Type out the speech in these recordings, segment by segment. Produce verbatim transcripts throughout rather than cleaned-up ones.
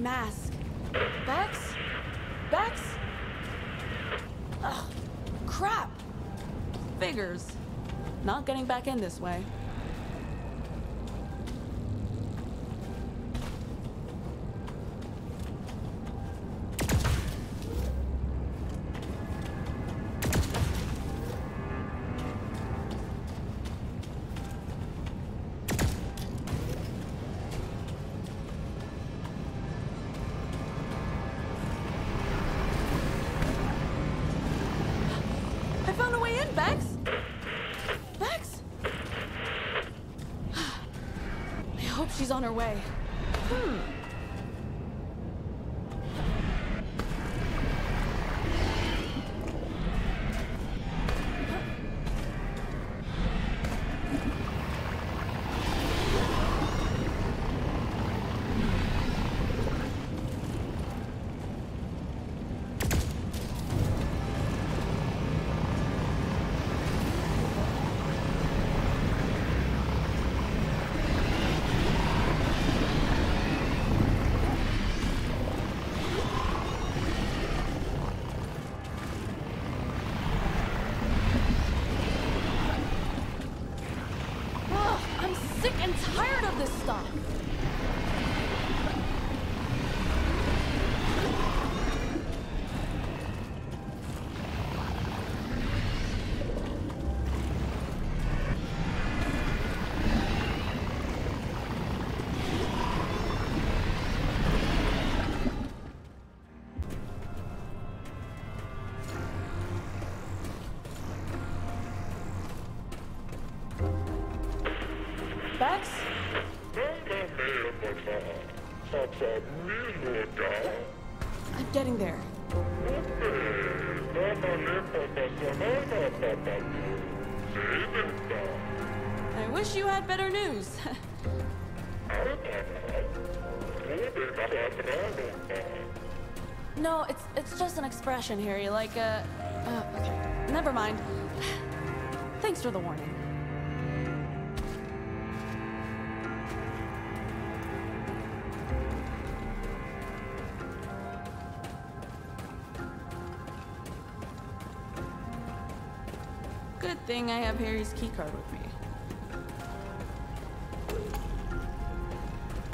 mask. Bex? Bex? Ugh, crap! Figures. Not getting back in this way. She's on her way. Hmm. Bex? I'm getting there. I wish you had better news. No, it's it's just an expression, Harry. Like a. Uh, uh, okay, never mind. Thanks for the warning. Good thing I have Harry's keycard with me.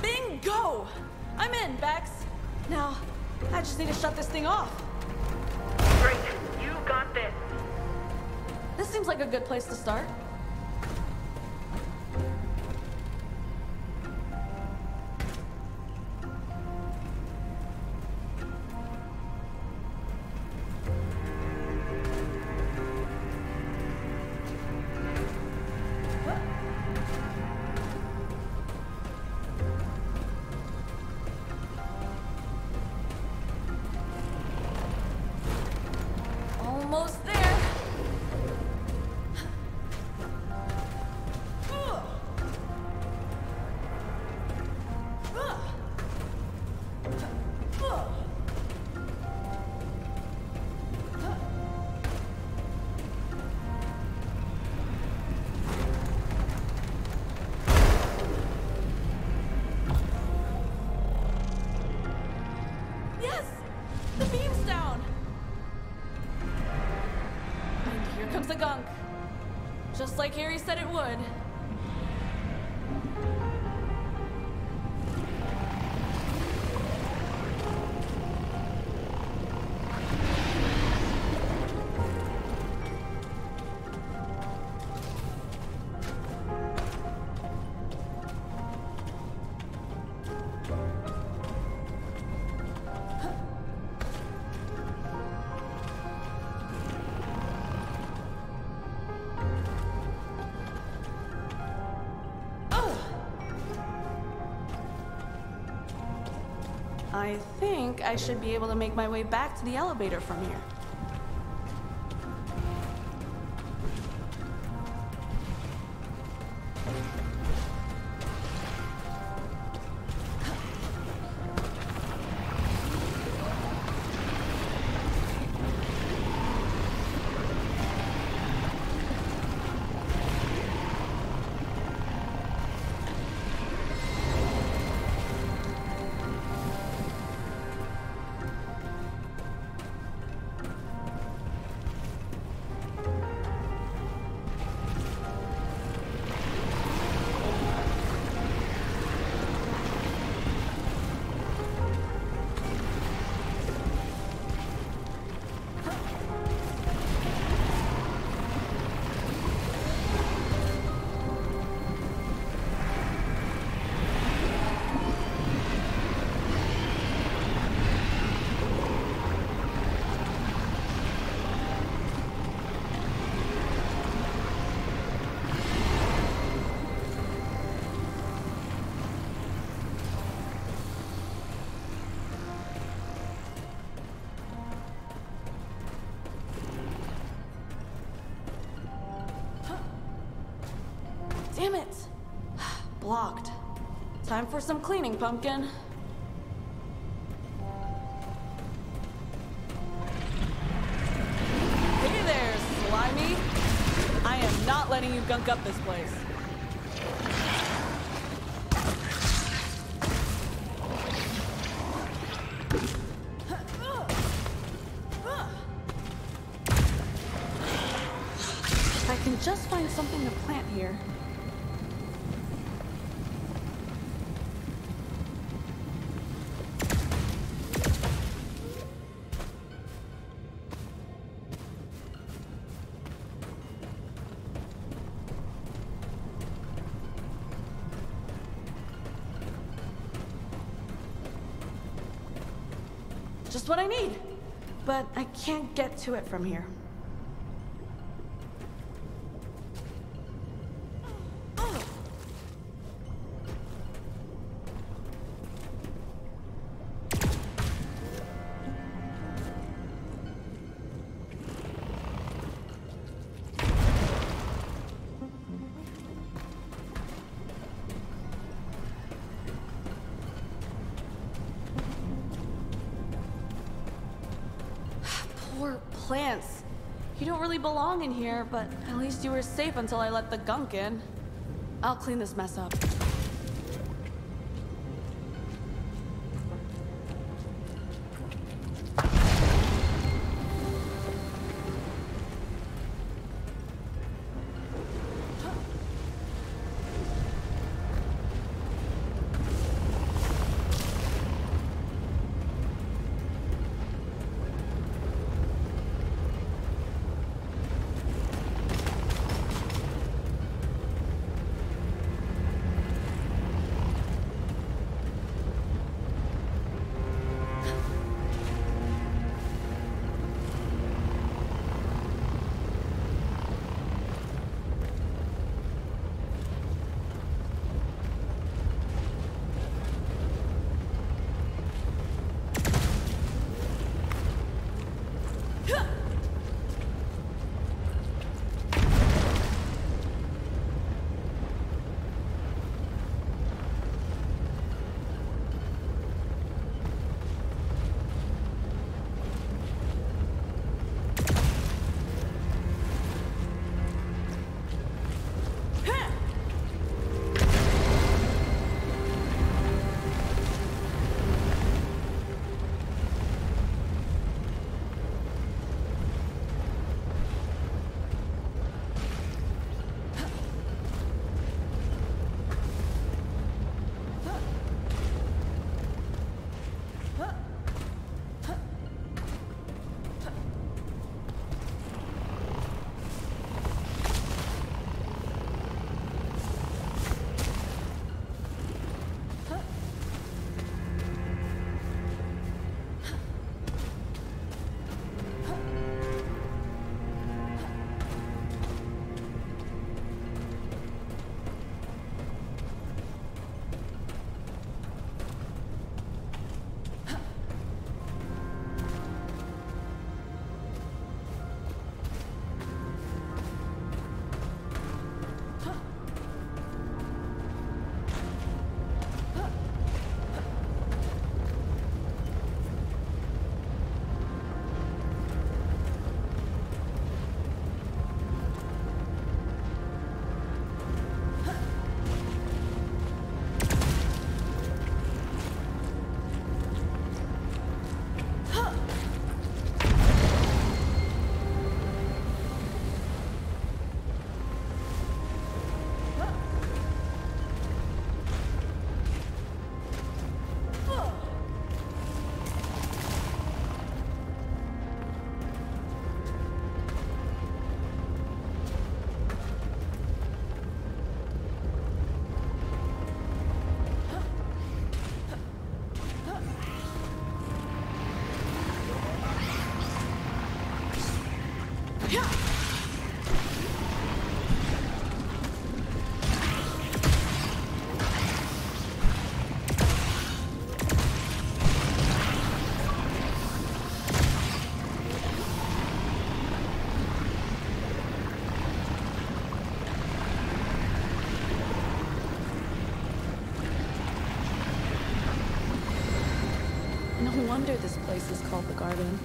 Bingo! I'm in, Bex. Now, I just need to shut this thing off. Great, you got this. This seems like a good place to start. Almost there. Ugh. Ugh. Ugh. Yes, the beam's down. Here comes the gunk. Just like Harry said it would. I think I should be able to make my way back to the elevator from here. blocked. Time for some cleaning, pumpkin. Hey there, slimy. I am not letting you gunk up this place. I can just find something to plant here. Just what I need, but I can't get to it from here. Plants. You don't really belong in here, but at least you were safe until I let the gunk in. I'll clean this mess up. No wonder this place is called the Garden.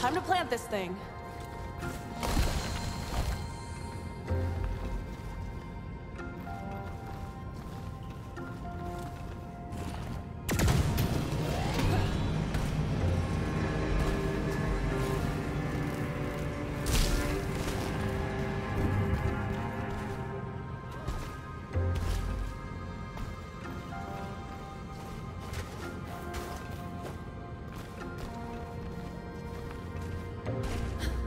Time to plant this thing. You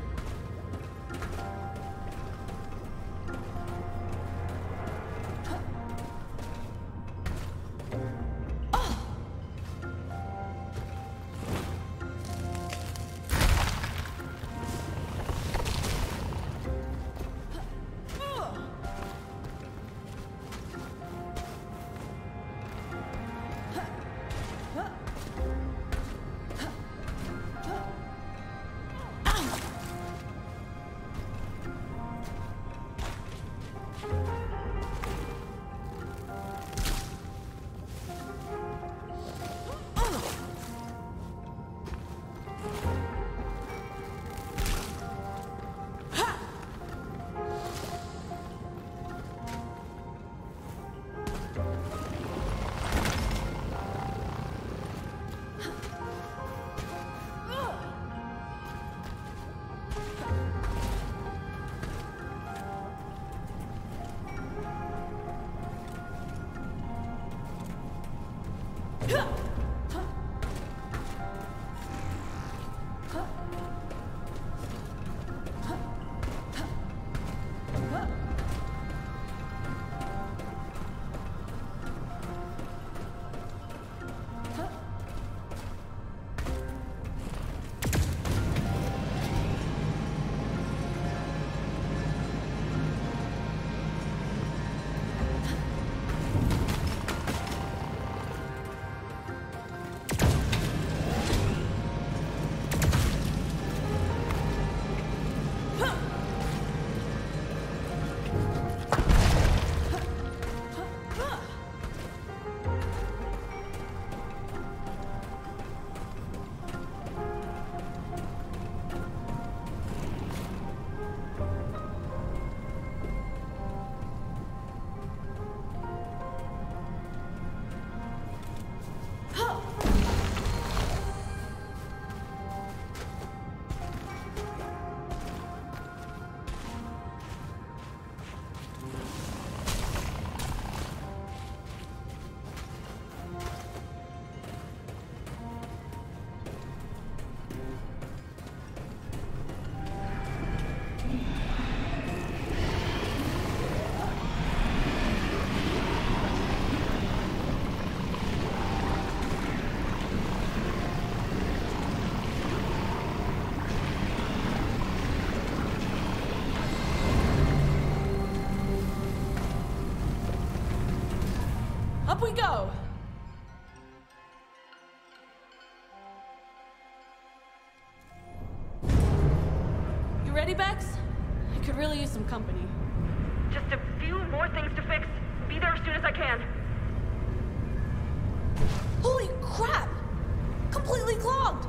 Up we go! You ready, Bex? I could really use some company. Just a few more things to fix. Be there as soon as I can. Holy crap! Completely clogged!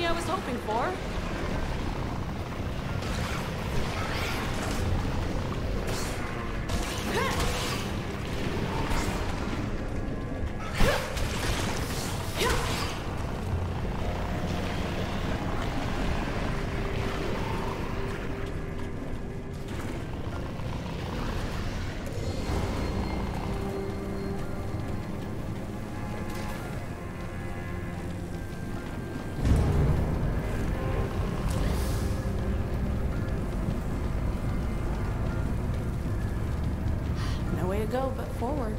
I was hoping for. Go but forward.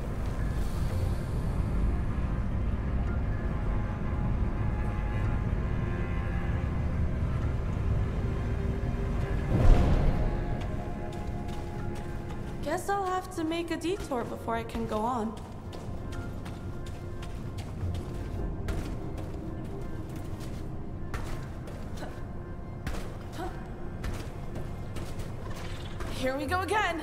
Guess I'll have to make a detour before I can go on. Here we go again.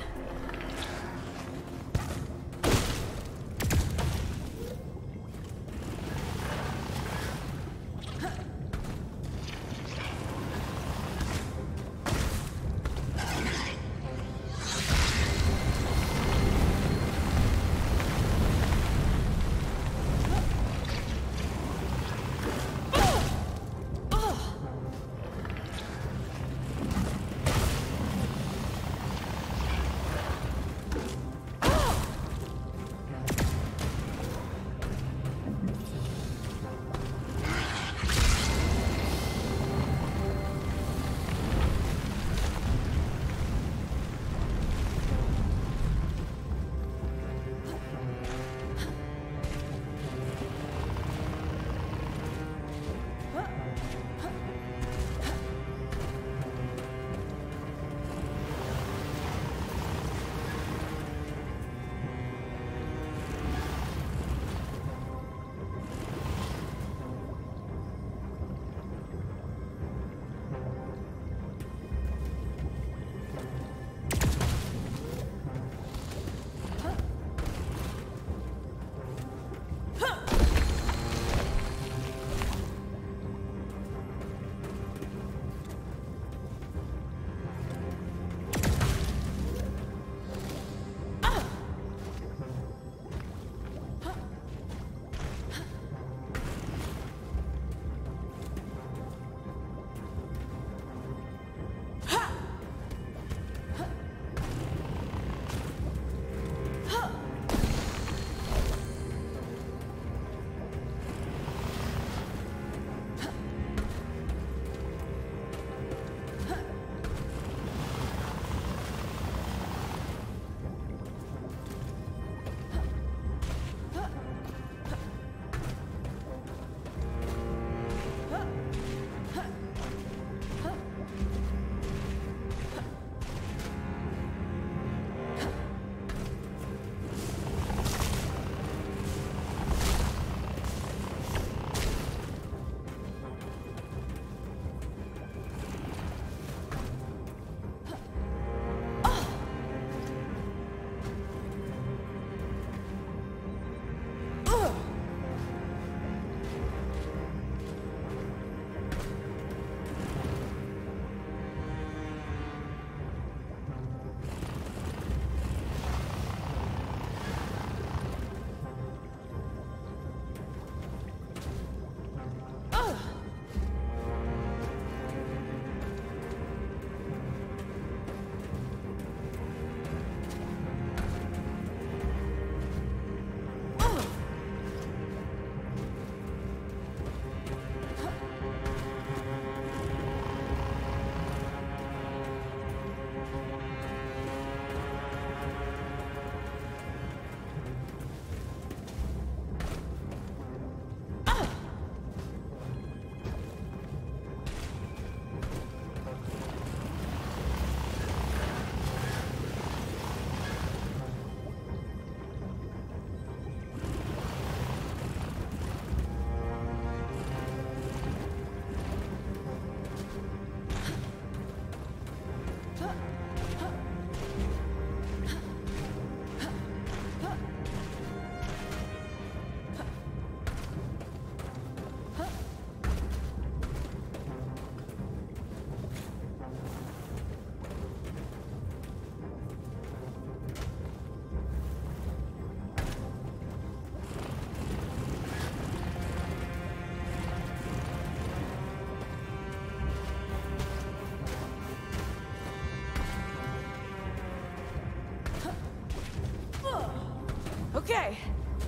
Okay,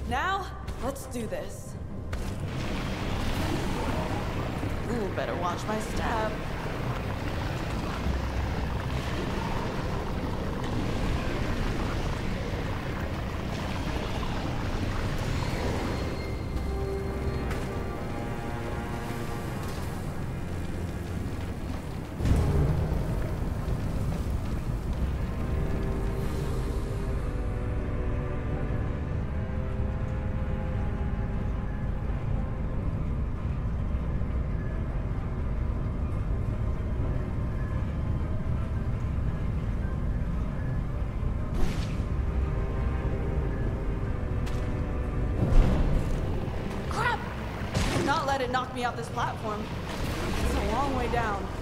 now let's do this. Ooh, better watch my step. Knock me off this platform. It's a long way down.